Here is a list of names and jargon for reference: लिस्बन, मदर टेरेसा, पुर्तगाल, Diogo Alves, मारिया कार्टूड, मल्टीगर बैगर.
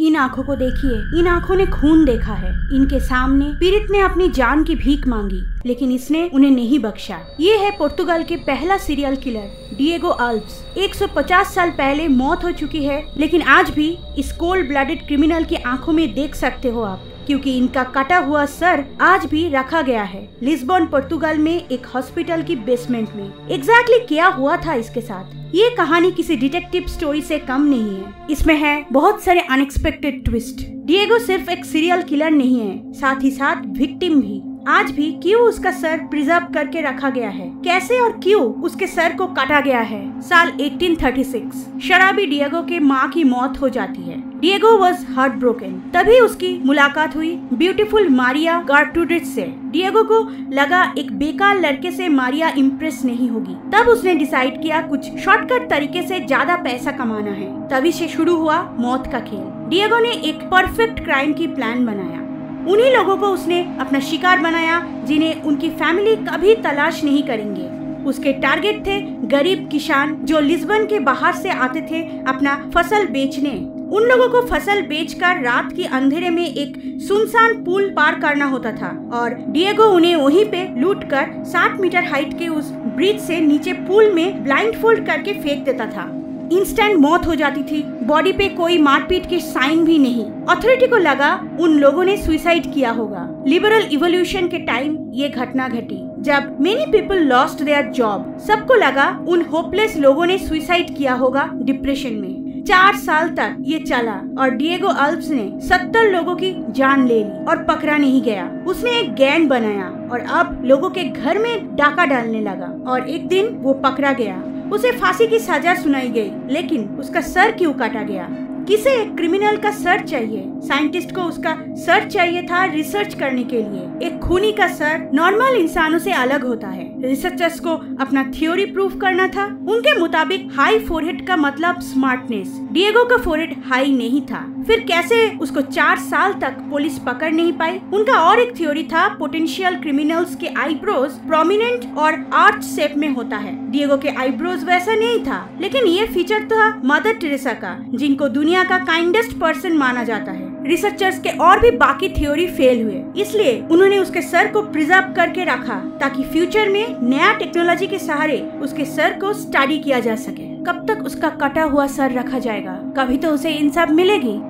इन आंखों को देखिए, इन आंखों ने खून देखा है। इनके सामने पीड़ित ने अपनी जान की भीख मांगी, लेकिन इसने उन्हें नहीं बख्शा। ये है पुर्तगाल के पहला सीरियल किलर डिएगो आल्व्स। 150 साल पहले मौत हो चुकी है, लेकिन आज भी इस कोल्ड ब्लडेड क्रिमिनल की आंखों में देख सकते हो आप, क्योंकि इनका कटा हुआ सर आज भी रखा गया है लिस्बन पुर्तगाल में एक हॉस्पिटल की बेसमेंट में। एग्जैक्टली क्या हुआ था इसके साथ, ये कहानी किसी डिटेक्टिव स्टोरी से कम नहीं है। इसमें है बहुत सारे अनएक्सपेक्टेड ट्विस्ट। डिएगो सिर्फ एक सीरियल किलर नहीं है, साथ ही साथ विक्टिम भी। आज भी क्यों उसका सर प्रिजर्व करके रखा गया है, कैसे और क्यों उसके सर को काटा गया है। साल 1836 शराबी डिएगो के माँ की मौत हो जाती है। Diego was heart broken. तभी उसकी मुलाकात हुई ब्यूटीफुल मारिया कार्टूड से। डिएगो को लगा एक बेकार लड़के से मारिया इम्प्रेस नहीं होगी। तब उसने डिसाइड किया कुछ शॉर्टकट तरीके से ज्यादा पैसा कमाना है। तभी से शुरू हुआ मौत का खेल। डिएगो ने एक परफेक्ट क्राइम की प्लान बनाया। उन्हीं लोगों को उसने अपना शिकार बनाया जिन्हें उनकी फैमिली कभी तलाश नहीं करेंगे। उसके टारगेट थे गरीब किसान जो लिस्बन के बाहर से आते थे अपना फसल बेचने। उन लोगों को फसल बेचकर रात के अंधेरे में एक सुनसान पुल पार करना होता था, और डिएगो उन्हें वहीं पे लूटकर 60 मीटर हाइट के उस ब्रिज से नीचे पुल में ब्लाइंडफोल्ड करके फेंक देता था। इंस्टेंट मौत हो जाती थी, बॉडी पे कोई मारपीट के साइन भी नहीं। अथॉरिटी को लगा उन लोगों ने सुसाइड किया होगा। लिबरल इवोल्यूशन के टाइम ये घटना घटी, जब many people lost their job. सबको लगा उन होपलेस लोगों ने सुसाइड किया होगा डिप्रेशन में। 4 साल तक ये चला और डिएगो आल्व्स ने 70 लोगों की जान ले ली और पकड़ा नहीं गया। उसने एक गैंग बनाया और अब लोगों के घर में डाका डालने लगा, और एक दिन वो पकड़ा गया। उसे फांसी की सजा सुनाई गई, लेकिन उसका सर क्यों काटा गया? किसे एक क्रिमिनल का सर चाहिए? साइंटिस्ट को उसका सर चाहिए था रिसर्च करने के लिए। एक खूनी का सर नॉर्मल इंसानों से अलग होता है। रिसर्चर्स को अपना थ्योरी प्रूफ करना था। उनके मुताबिक हाई फोरहेड का मतलब स्मार्टनेस। डिएगो का फोरहेड हाई नहीं था। फिर कैसे उसको 4 साल तक पुलिस पकड़ नहीं पाई? उनका और एक थ्योरी था, पोटेंशियल क्रिमिनल्स के आईब्रोज प्रोमिनेंट और आर्च शेप में होता है। डिएगो के आईब्रोज वैसा नहीं था, लेकिन ये फीचर था मदर टेरेसा का, जिनको दुनिया का काइंडेस्ट पर्सन माना जाता है। रिसर्चर्स के और भी बाकी थ्योरी फेल हुए, इसलिए उन्होंने उसके सर को प्रिजर्व करके रखा ताकि फ्यूचर में नया टेक्नोलॉजी के सहारे उसके सर को स्टडी किया जा सके। कब तक उसका कटा हुआ सर रखा जाएगा? कभी तो उसे इंसाफ मिलेगी।